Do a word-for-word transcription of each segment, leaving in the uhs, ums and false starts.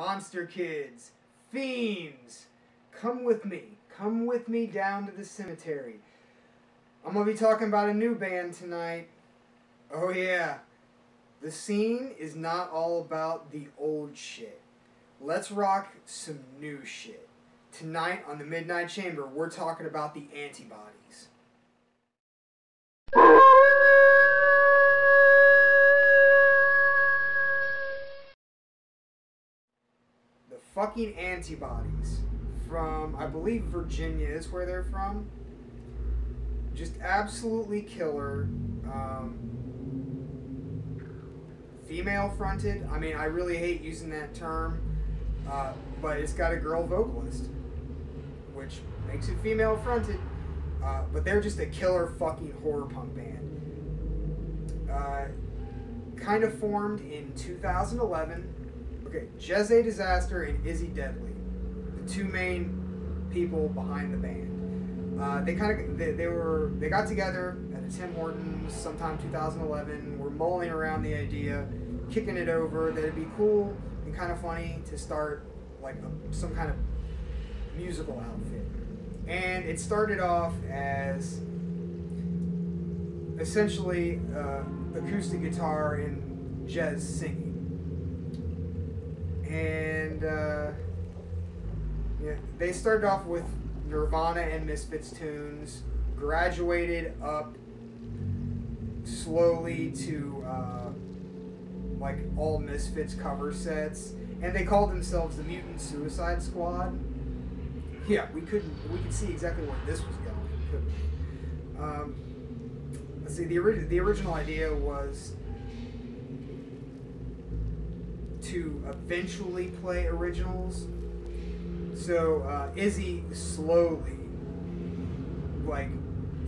Monster Kids, Fiends, come with me. Come with me down to the cemetery. I'm going to be talking about a new band tonight. Oh yeah. The scene is not all about the old shit. Let's rock some new shit. Tonight on the Midnight Chamber, we're talking about the Anti-Bodies. The fucking Anti-Bodies from, I believe, Virginia is where they're from. Just absolutely killer. Um, female fronted. I mean, I really hate using that term, uh, but it's got a girl vocalist, which makes it female fronted. Uh, but they're just a killer fucking horror punk band. Uh, kind of formed in two thousand eleven. Okay, A Disaster and Izzy Deadly, the two main people behind the band. Uh, they kind of they, they were they got together at a Tim Hortons sometime two thousand eleven. Were mulling around the idea, kicking it over that it'd be cool and kind of funny to start like a, some kind of musical outfit. And it started off as essentially uh, acoustic guitar and jazz singing. And uh, yeah, they started off with Nirvana and Misfits tunes, graduated up slowly to uh, like all Misfits cover sets, and they called themselves the Mutant Suicide Squad. Yeah, we couldn't we could see exactly where this was going, couldn't we? Um, let's see, the ori- the original idea was to eventually play originals. So uh, Izzy slowly, like,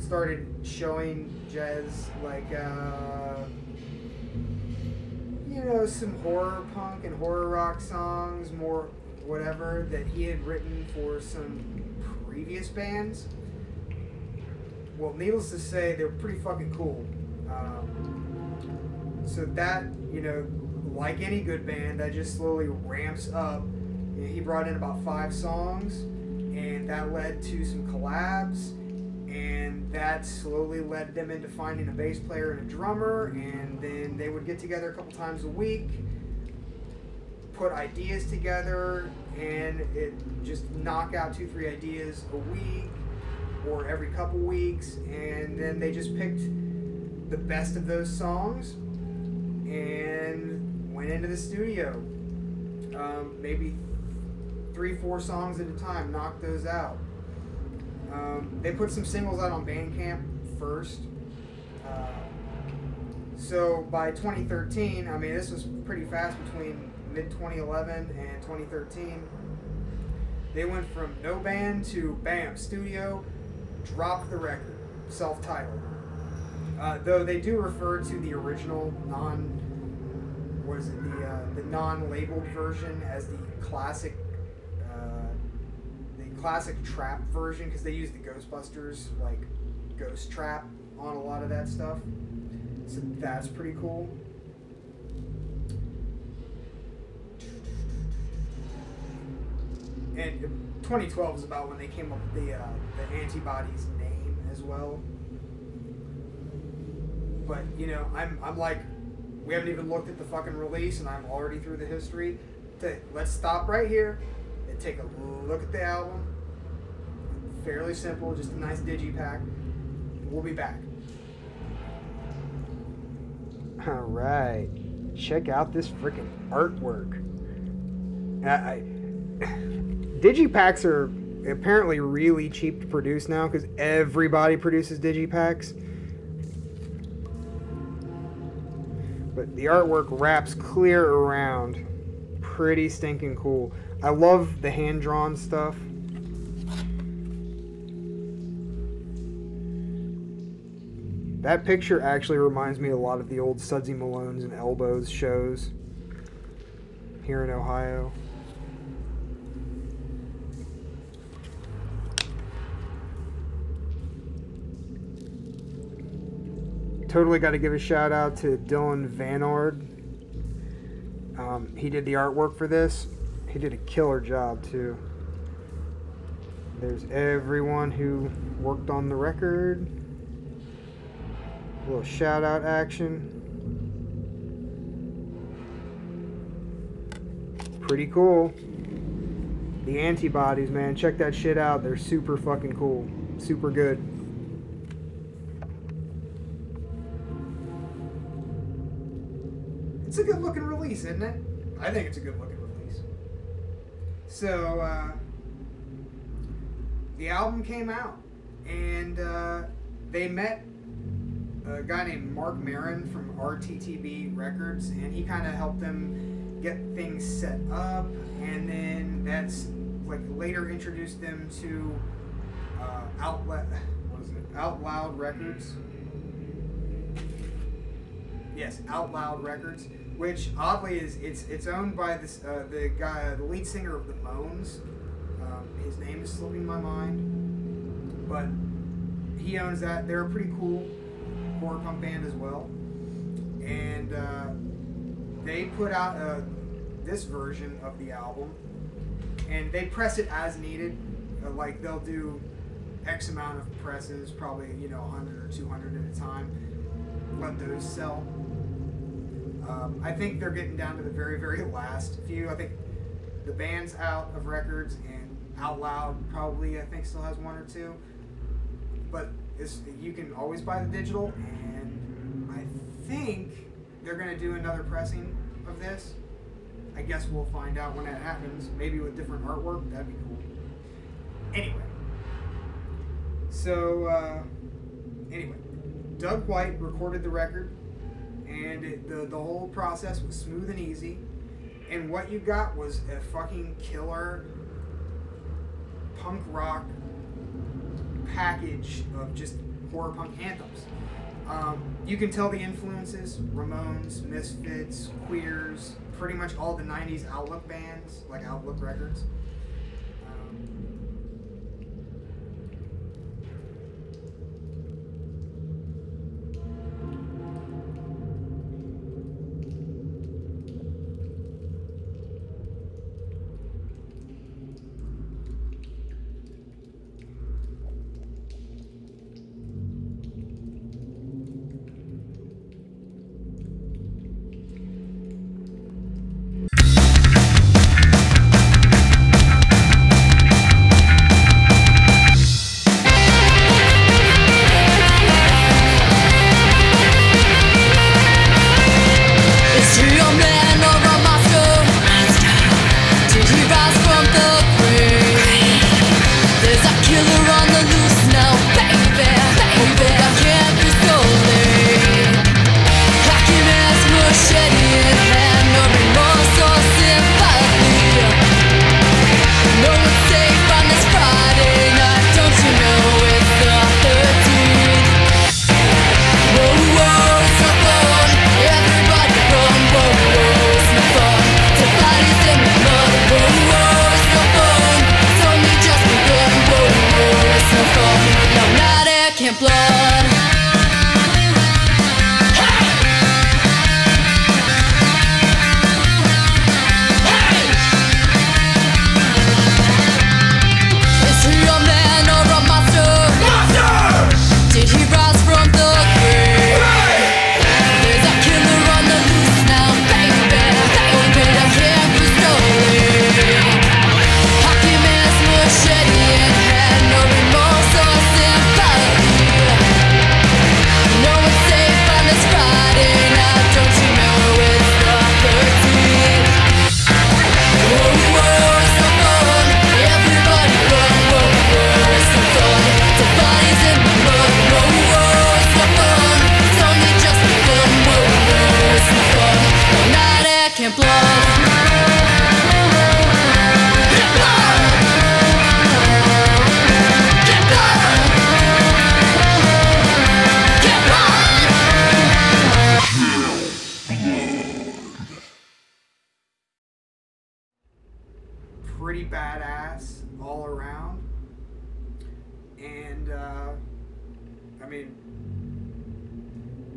started showing Jez, like, uh, you know, some horror punk and horror rock songs, more whatever, that he had written for some previous bands. Well, needless to say, they were pretty fucking cool. Um, so that, you know, like any good band, that just slowly ramps up. He brought in about five songs, and that led to some collabs, and that slowly led them into finding a bass player and a drummer, and then they would get together a couple times a week, put ideas together, and it just knock out two, three ideas a week or every couple weeks, and then they just picked the best of those songs and went into the studio, um, maybe three, four songs at a time, knock those out. Um, they put some singles out on Bandcamp first. Uh, so by twenty thirteen, I mean, this was pretty fast between mid twenty eleven and twenty thirteen. They went from no band to bam, studio, dropped the record, self-titled. Uh, though they do refer to the original non, what is it, the, uh, the non-labeled version as the classic classic trap version, because they use the Ghostbusters like ghost trap on a lot of that stuff, so that's pretty cool. And twenty twelve is about when they came up with the uh, the Anti-Bodies name as well. But you know, I'm I'm like, we haven't even looked at the fucking release, and I'm already through the history. Let's stop right here and take a look at the album. Fairly simple, just a nice digipack. We'll be back. Alright. Check out this freaking artwork. I, I, digipacks are apparently really cheap to produce now because everybody produces digipacks. But the artwork wraps clear around. Pretty stinking cool. I love the hand-drawn stuff. That picture actually reminds me a lot of the old Sudsy Malone's and Elbows shows here in Ohio. Totally got to give a shout-out to Dylan Vanord. Um, he did the artwork for this. he did a killer job too. There's everyone who worked on the record. A little shout out action. Pretty cool. The Anti-Bodies, man, check that shit out. They're super fucking cool. Super good. It's a good looking release, isn't it? I think it's a good looking release. So, uh, the album came out, and uh, they met a guy named Mark Maron from R T T V Records, and he kind of helped them get things set up, and then that's like later introduced them to uh, Outlet, what is it? Outloud Records. Yes, Outloud Records, which oddly is it's it's owned by this uh, the guy, the lead singer of the Moans. Um, his name is slipping my mind, but he owns that. They're a pretty cool horror punk band as well, and uh, they put out uh, this version of the album, and they press it as needed. Uh, like they'll do X amount of presses, probably you know one hundred or two hundred at a time. Let those sell. Um, I think they're getting down to the very, very last few. I think the band's out of records, and Out Loud probably I think still has one or two, but. It's, you can always buy the digital, and I think they're going to do another pressing of this. I guess we'll find out when that happens, maybe with different artwork. That'd be cool. Anyway, so uh, anyway, Doug White recorded the record, and it, the, the whole process was smooth and easy, and what you got was a fucking killer punk rock package of just horror punk anthems. Um, you can tell the influences: Ramones, Misfits, Queers, pretty much all the nineties Outlook bands, like Outlook Records. Um,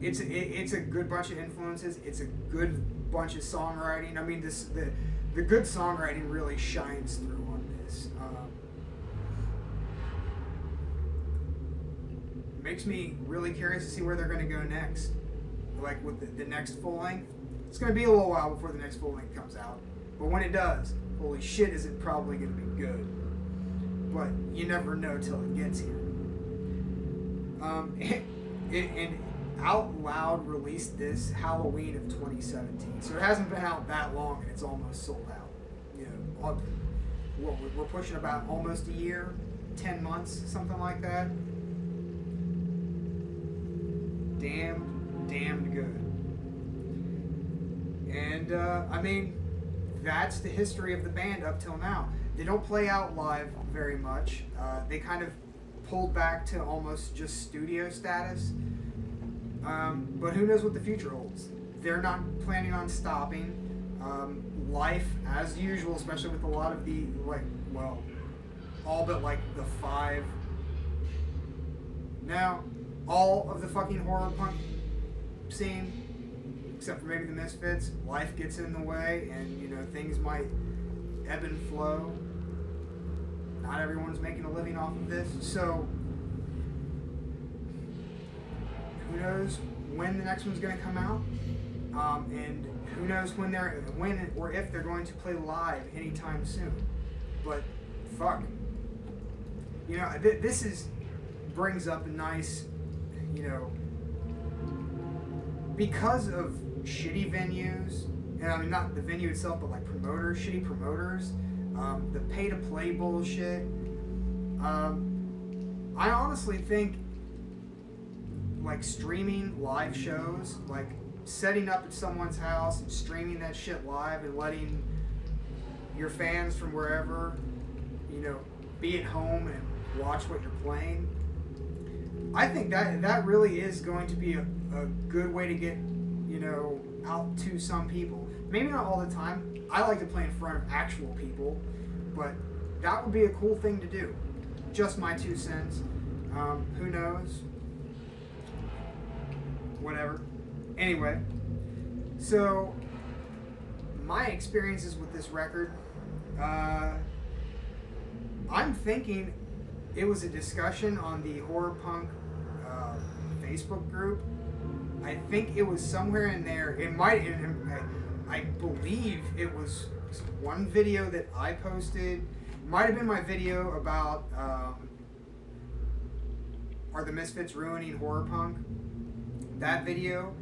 It's a, it, it's a good bunch of influences. It's a good bunch of songwriting. I mean, this the the good songwriting really shines through on this. Um, makes me really curious to see where they're going to go next. Like with the, the next full length. It's going to be a little while before the next full length comes out. But when it does, holy shit, is it probably going to be good. But you never know till it gets here. Um, it, it, and Outloud released this Halloween of twenty seventeen. So it hasn't been out that long and it's almost sold out. You know, what, we're pushing about almost a year, ten months, something like that. Damn, damn good. And, uh, I mean, that's the history of the band up till now. They don't play out live very much. Uh, they kind of pulled back to almost just studio status. Um, but who knows what the future holds. They're not planning on stopping. Um, life, as usual, especially with a lot of the, like, well, all but, like, the five. Now, all of the fucking horror punk scene, except for maybe the Misfits, life gets in the way, and, you know, things might ebb and flow. Not everyone's making a living off of this, so who knows when the next one's going to come out, um, and who knows when they're when or if they're going to play live anytime soon. But fuck, you know, th this is brings up a nice, you know, because of shitty venues, and I mean not the venue itself, but like promoters, shitty promoters. Um, the pay-to-play bullshit. Um, I honestly think, like, streaming live shows, like, setting up at someone's house and streaming that shit live and letting your fans from wherever, you know, be at home and watch what you're playing. I think that that really is going to be a, a good way to get, you know, out to some people. Maybe not all the time. I like to play in front of actual people, but that would be a cool thing to do. Just my two cents. Um, who knows? Whatever. Anyway, so my experiences with this record, uh, I'm thinking it was a discussion on the horror punk uh, Facebook group. I think it was somewhere in there. It might. It, it, I believe it was one video that I posted. Might have been my video about um, are the Misfits ruining horror punk? That video.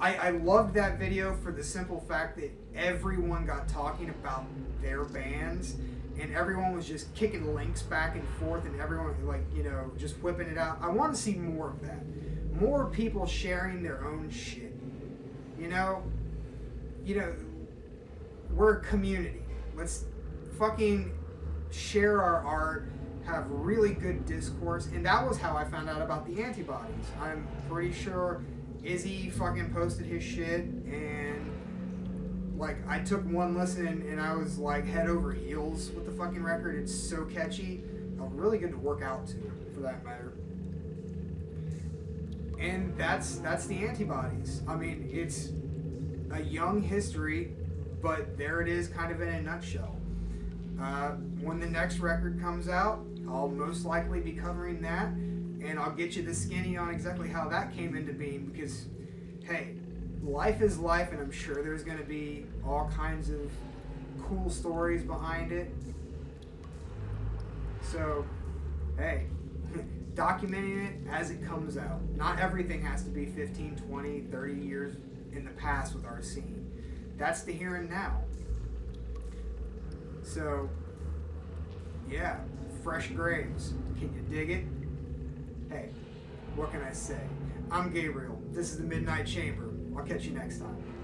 I, I loved that video for the simple fact that everyone got talking about their bands and everyone was just kicking links back and forth and everyone, like, you know, just whipping it out. I want to see more of that. More people sharing their own shit. You know? You know, we're a community. Let's fucking share our art, have really good discourse, and that was how I found out about the Anti-Bodies. I'm pretty sure Izzy fucking posted his shit, and, like, I took one listen, and I was, like, head over heels with the fucking record. It's so catchy. Uh, really good to work out to, for that matter. And that's, that's the Anti-Bodies. I mean, it's a young history, but there it is, kind of in a nutshell. Uh, when the next record comes out, I'll most likely be covering that, and I'll get you the skinny on exactly how that came into being, because, hey, life is life, and I'm sure there's going to be all kinds of cool stories behind it. So, hey, documenting it as it comes out. Not everything has to be fifteen, twenty, thirty years in the past with our scene. That's the here and now. So, yeah, fresh graves. Can you dig it? Hey, what can I say? I'm Gabriel. This is the Midnight Chamber. I'll catch you next time.